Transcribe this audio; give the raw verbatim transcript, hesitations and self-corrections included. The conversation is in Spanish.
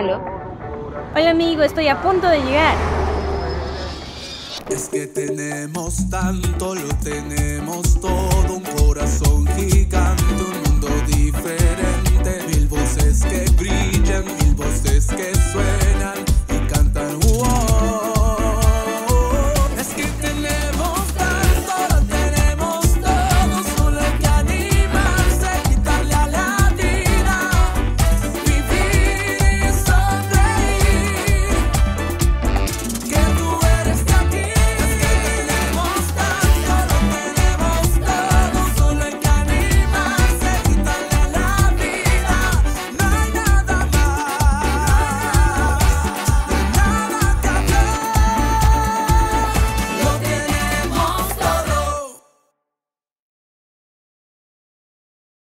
regalo. Hola amigo, estoy a punto de llegar. Es que tenemos tanto, lo tenemos todo, un corazón gigante, un mundo diferente, mil voces que brillan, mil voces que suenan.